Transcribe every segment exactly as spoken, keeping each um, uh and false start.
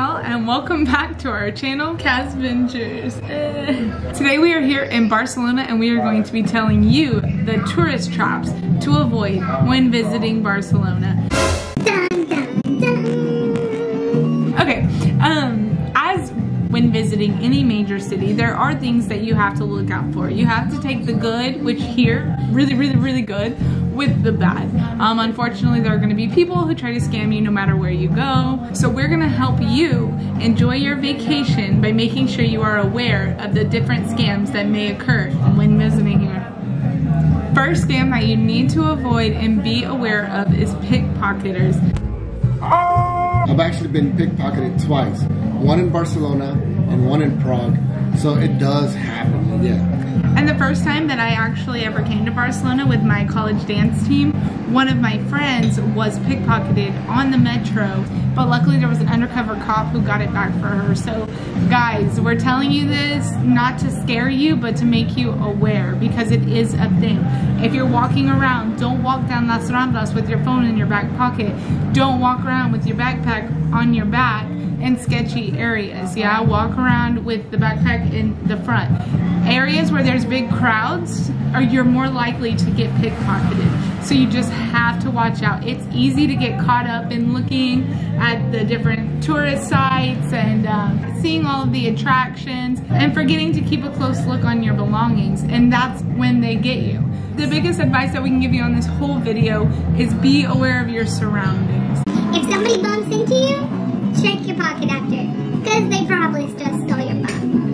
Well, and welcome back to our channel, KasVentures. Uh. Today we are here in Barcelona and we are going to be telling you the tourist traps to avoid when visiting Barcelona. Dun, dun, dun. Okay, um, as when visiting any major city, there are things that you have to look out for. You have to take the good, which here, really, really, really good, with the bad. Um, unfortunately, there are gonna be people who try to scam you no matter where you go. So we're gonna help you enjoy your vacation by making sure you are aware of the different scams that may occur when visiting here. First scam that you need to avoid and be aware of is pickpocketers. I've actually been pickpocketed twice. One in Barcelona and one in Prague. So it does happen, yeah. And the first time that I actually ever came to Barcelona with my college dance team, one of my friends was pickpocketed on the metro, but luckily there was an undercover cop who got it back for her. So guys, we're telling you this not to scare you, but to make you aware, because it is a thing. If you're walking around, don't walk down Las Ramblas with your phone in your back pocket. Don't walk around with your backpack on your back in sketchy areas. Yeah, walk around with the backpack in the front. Areas where there's big crowds, or you're more likely to get pickpocketed. So you just have to watch out. It's easy to get caught up in looking at the different tourist sites and um, seeing all of the attractions and forgetting to keep a close look on your belongings, and that's when they get you. The biggest advice that we can give you on this whole video is be aware of your surroundings. If somebody bumps into you, check your pocket after, because they probably just stole your phone.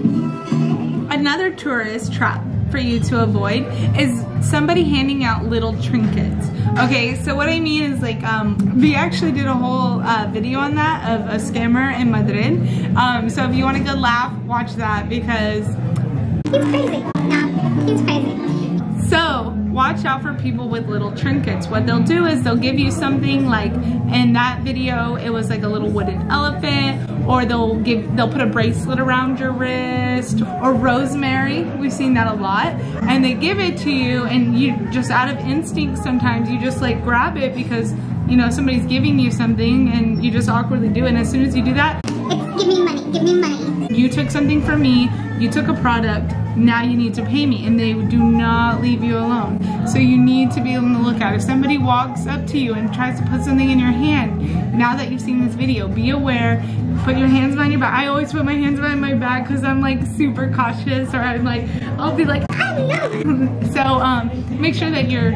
Another tourist trap for you to avoid is somebody handing out little trinkets. Okay, so what I mean is, like, um, we actually did a whole uh, video on that of a scammer in Madrid. Um, so if you want to go laugh, watch that, because he's crazy. No, he's crazy. So watch out for people with little trinkets. What they'll do is they'll give you something, like in that video, it was like a little wooden elephant. Or they'll give, they'll put a bracelet around your wrist, or rosemary. We've seen that a lot. And they give it to you, and you just, out of instinct sometimes, you just like grab it because, you know, somebody's giving you something and you just awkwardly do it. And as soon as you do that, it's, give me money, give me money. You took something from me, you took a product, now you need to pay me. And they do not leave you alone. So you need to be on the lookout. If somebody walks up to you and tries to put something in your hand, now that you've seen this video, be aware. Put your hands behind your back. I always put my hands behind my back because I'm like super cautious, or I'm like, I'll be like, I don't know. So um, make sure that you're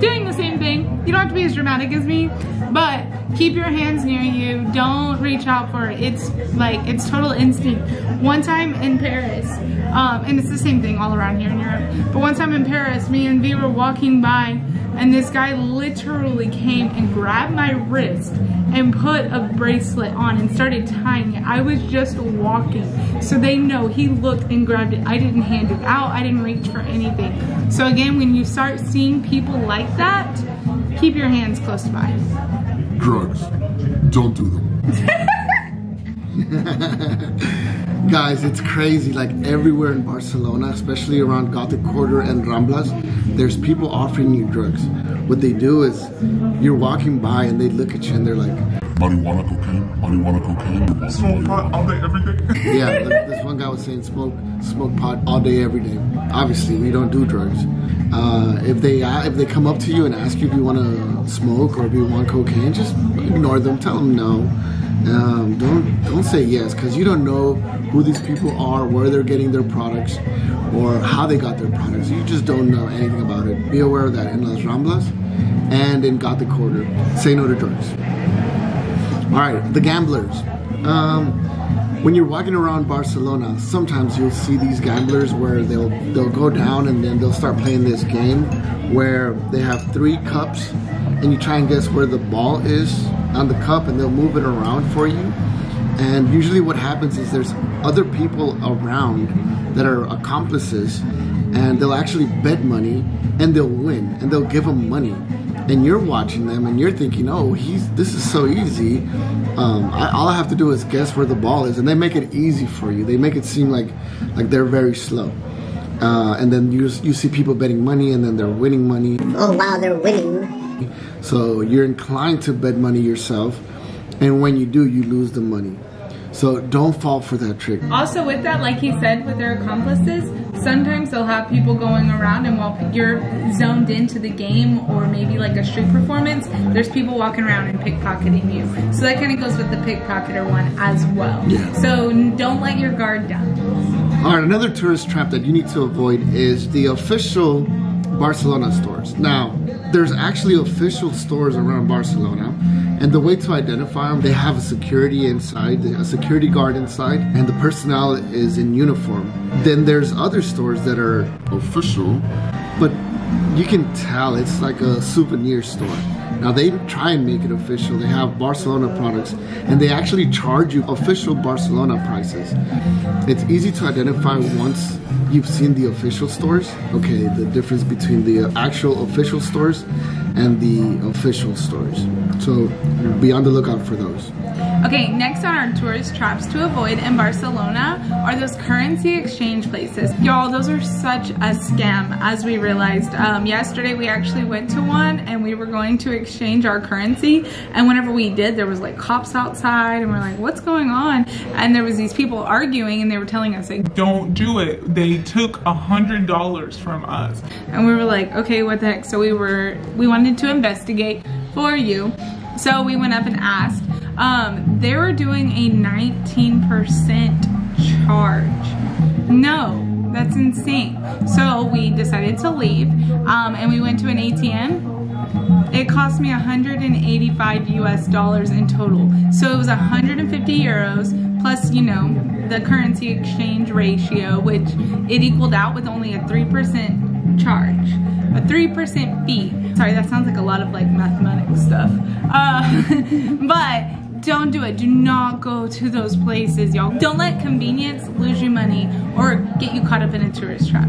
doing the same thing. You don't have to be as dramatic as me, but keep your hands near you. Don't reach out for it. It's like, it's total instinct. One time in Paris, um, and it's the same thing all around here in Europe, but one time in Paris, me and V were walking by, and this guy literally came and grabbed my wrist and put a bracelet on and started tying it. I was just walking. So they know he looked and grabbed it. I didn't hand it out. I didn't reach for anything. So again, when you start seeing people like that, keep your hands close by. Drugs. Don't do them. Guys, it's crazy. Like everywhere in Barcelona, especially around Gothic Quarter and Ramblas, there's people offering you drugs. What they do is, you're walking by and they look at you and they're like, marijuana, cocaine, marijuana, cocaine, smoke pot all day, every day. Yeah, like this one guy was saying smoke, smoke pot all day, every day. Obviously, we don't do drugs. Uh, if they uh, if they come up to you and ask you if you want to smoke or if you want cocaine, just ignore them. Tell them no. Um, don't don't say yes, because you don't know who these people are, where they're getting their products, or how they got their products. You just don't know anything about it. Be aware of that in Las Ramblas and in Gothic Quarter. Say no to drugs. All right, the gamblers. Um, when you're walking around Barcelona, sometimes you'll see these gamblers where they'll they'll go down and then they'll start playing this game where they have three cups and you try and guess where the ball is on the cup, and they'll move it around for you. And usually what happens is there's other people around that are accomplices, and they'll actually bet money and they'll win and they'll give them money. And you're watching them and you're thinking, oh, he's this is so easy. Um, I, all I have to do is guess where the ball is. And they make it easy for you. They make it seem like like they're very slow. Uh, and then you, you see people betting money and then they're winning money. Oh, wow, they're winning. So you're inclined to bet money yourself. And when you do, you lose the money. So don't fall for that trick. Also with that, like he said, with their accomplices, sometimes they'll have people going around, and while you're zoned into the game or maybe like a street performance, there's people walking around and pickpocketing you. So that kind of goes with the pickpocketer one as well. Yeah. So don't let your guard down. All right, another tourist trap that you need to avoid is the official Barcelona stores. Now, there's actually official stores around Barcelona, and the way to identify them, they have a security inside, a security guard inside, and the personnel is in uniform. Then there's other stores that are official, but you can tell it's like a souvenir store. Now they try and make it official, they have Barcelona products, and they actually charge you official Barcelona prices. It's easy to identify once you've seen the official stores. Okay, the difference between the actual official stores and the official stores. So be on the lookout for those. Okay, next on our tourist traps to avoid in Barcelona are those currency exchange places. Y'all, those are such a scam, as we realized. Um, yesterday we actually went to one and we were going to exchange our currency, and whenever we did, there was like cops outside and we're like, what's going on? And there was these people arguing and they were telling us like, don't do it. They took a hundred dollars from us. And we were like, okay, what the heck? So we were, we wanted to investigate for you. So we went up and asked. Um, they were doing a nineteen percent charge. No, that's insane. So we decided to leave, um, and we went to an A T M. It cost me one hundred eighty-five U S dollars in total. So it was one hundred fifty euros plus, you know, the currency exchange ratio, which it equaled out with only a three percent charge, a three percent fee. Sorry, that sounds like a lot of like mathematics stuff. Uh, but don't do it. Do not go to those places, y'all. Don't let convenience lose you money or get you caught up in a tourist trap.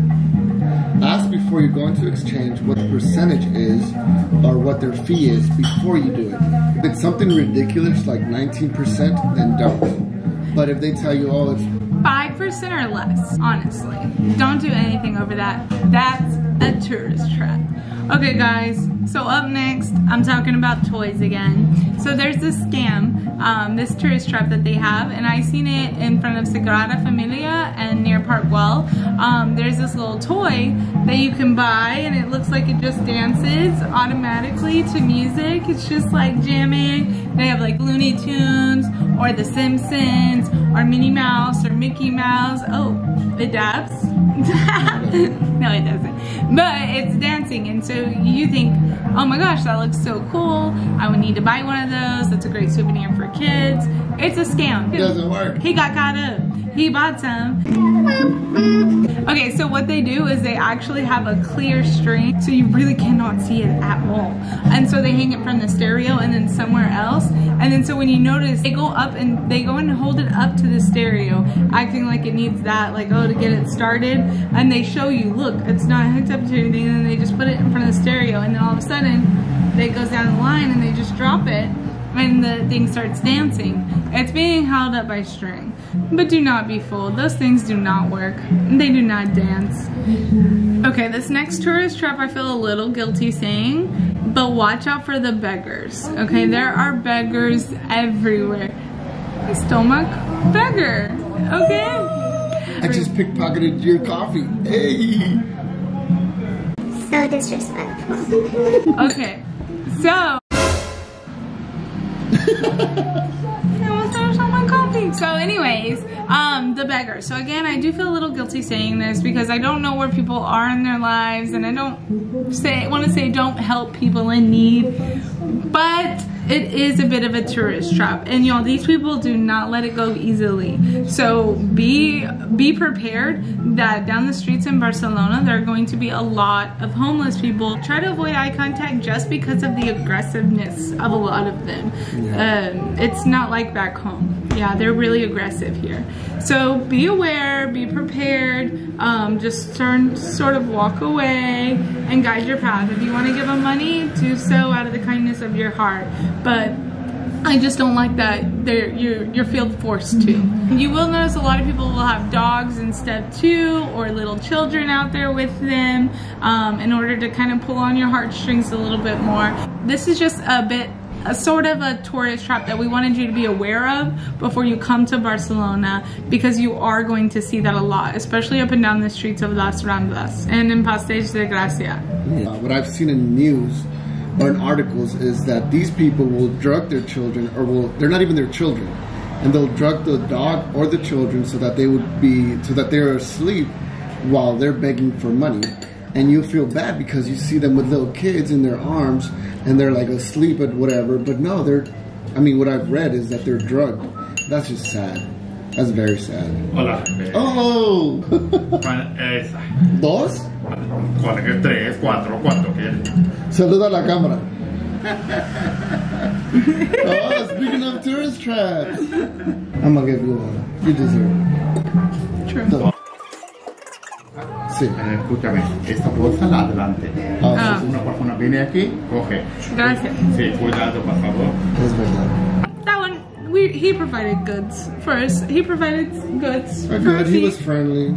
Ask before you're going to exchange what the percentage is or what their fee is before you do it. If it's something ridiculous like nineteen percent, then don't. But if they tell you, oh, it's five percent or less, honestly, don't do anything over that. That's a tourist trap. Okay guys, so up next, I'm talking about toys again. So there's this scam, um, this tourist trap that they have, and I seen it in front of Sagrada Familia and near Park Well. Um, there's this little toy that you can buy, and it looks like it just dances automatically to music. It's just like jamming. They have like Looney Tunes or The Simpsons or Minnie Mouse or Mickey Mouse. Oh, it dabs. No, it doesn't, but it's dancing, and so you think, oh my gosh, that looks so cool, I would need to buy one of those, that's a great souvenir for kids. It's a scam. It doesn't work. He got caught up. He bought some. Okay, so what they do is they actually have a clear string, so you really cannot see it at all. And so they hang it from the stereo and then somewhere else. And then so when you notice, they go up and they go and hold it up to the stereo, acting like it needs that, like, oh, to get it started. And they show you, look, it's not hooked up to anything. And then they just put it in front of the stereo. And then all of a sudden, it goes down the line and they just drop it. When the thing starts dancing, it's being held up by string. But do not be fooled, those things do not work. They do not dance. Okay, this next tourist trap I feel a little guilty saying, but watch out for the beggars. Okay, there are beggars everywhere. I stole my beggar, okay? I just pickpocketed your coffee, hey! So disrespectful. Okay, so. So anyways, um, the beggar. So again, I do feel a little guilty saying this because I don't know where people are in their lives, and I don't say want to say don't help people in need, but it is a bit of a tourist trap, and y'all, these people do not let it go easily. So be be prepared that down the streets in Barcelona there are going to be a lot of homeless people. Try to avoid eye contact just because of the aggressiveness of a lot of them. Um, it's not like back home. Yeah, they're really aggressive here. So be aware, be prepared, um, just turn, sort of walk away and guide your path. If you want to give them money, do so out of the kindness of your heart. But I just don't like that they're, you're, you're field forced to. You will notice a lot of people will have dogs in step two or little children out there with them um, in order to kind of pull on your heartstrings a little bit more. This is just a bit a sort of a tourist trap that we wanted you to be aware of before you come to Barcelona, because you are going to see that a lot, especially up and down the streets of Las Ramblas and in Passeig de Gràcia. Yeah. What I've seen in news or in articles is that these people will drug their children, or will, they're not even their children, and they'll drug the dog or the children so that they would be, so that they're asleep while they're begging for money. And you feel bad because you see them with little kids in their arms and they're like asleep at whatever, but no, they're, I mean, what I've read is that they're drugged. That's just sad. That's very sad. Hola. Oh! Dos? Tres, cuatro, cuánto quieres. Saluda la cámara. Oh, speaking of tourist traps. I'm gonna give you one. You deserve it. True. So. Sí. Escúchame, esta bolsa la adelante. Ah. Una persona viene aquí, coge. Gracias. Sí, cuidado, por favor. Es verdad. That one, we, he provided goods first. He provided goods. I heard he was friendly.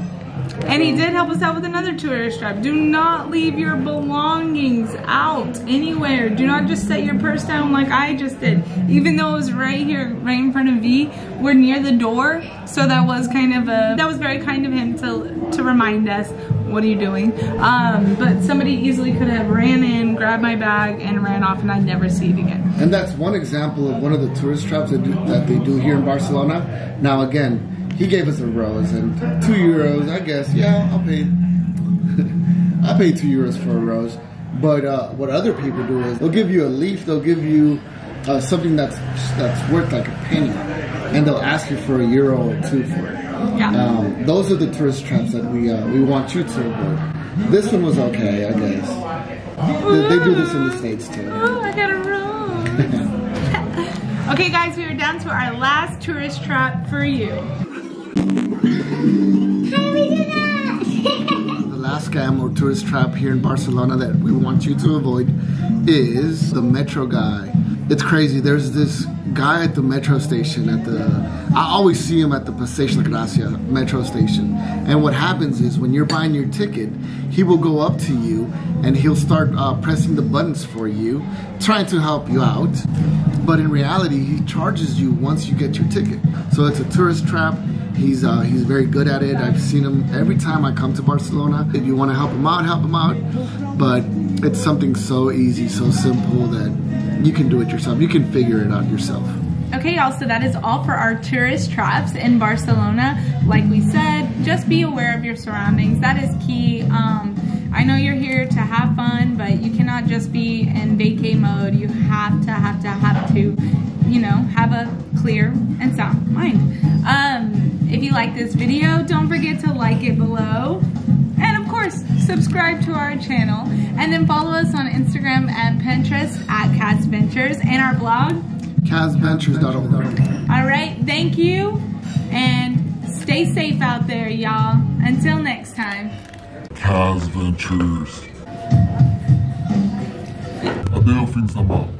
And he did help us out with another tourist trap. Do not leave your belongings out anywhere. Do not just set your purse down like I just did. Even though it was right here, right in front of V, we're near the door. So that was kind of a, that was very kind of him to, to remind us, what are you doing? Um, but somebody easily could have ran in, grabbed my bag, and ran off, and I'd never see it again. And that's one example of one of the tourist traps that, do, that they do here in Barcelona. Now again, he gave us a rose and two euros, I guess. Yeah, I'll pay. I pay two euros for a rose. But uh, what other people do is they'll give you a leaf, they'll give you uh, something that's that's worth like a penny, and they'll ask you for a euro or two for it. Yeah. Um, those are the tourist traps that we uh, we want you to avoid. This one was okay, I guess. They, they do this in the States too. Oh, I got a rose. Okay, guys, we are down to our last tourist trap for you. Scam or tourist trap here in Barcelona that we want you to avoid is the metro guy. It's crazy. There's this guy at the metro station at the, I always see him at the Passeig de Gràcia metro station. And what happens is when you're buying your ticket, he will go up to you and he'll start uh, pressing the buttons for you, trying to help you out. But in reality, he charges you once you get your ticket. So it's a tourist trap. He's uh, he's very good at it. I've seen him every time I come to Barcelona. If you want to help him out, help him out. But it's something so easy, so simple that you can do it yourself. You can figure it out yourself. Okay, y'all, so that is all for our tourist traps in Barcelona. Like we said, just be aware of your surroundings. That is key. Um, I know you're here to have fun, but you cannot just be in vacay mode. You have to, have to, have to, you know, have a clear and sound mind. Um, If you like this video, don't forget to like it below. And of course, subscribe to our channel. And then follow us on Instagram and Pinterest at KasVentures and our blog, KasVentures dot org. All right, thank you. And stay safe out there, y'all. Until next time. KasVentures. Adeus, fim de semana.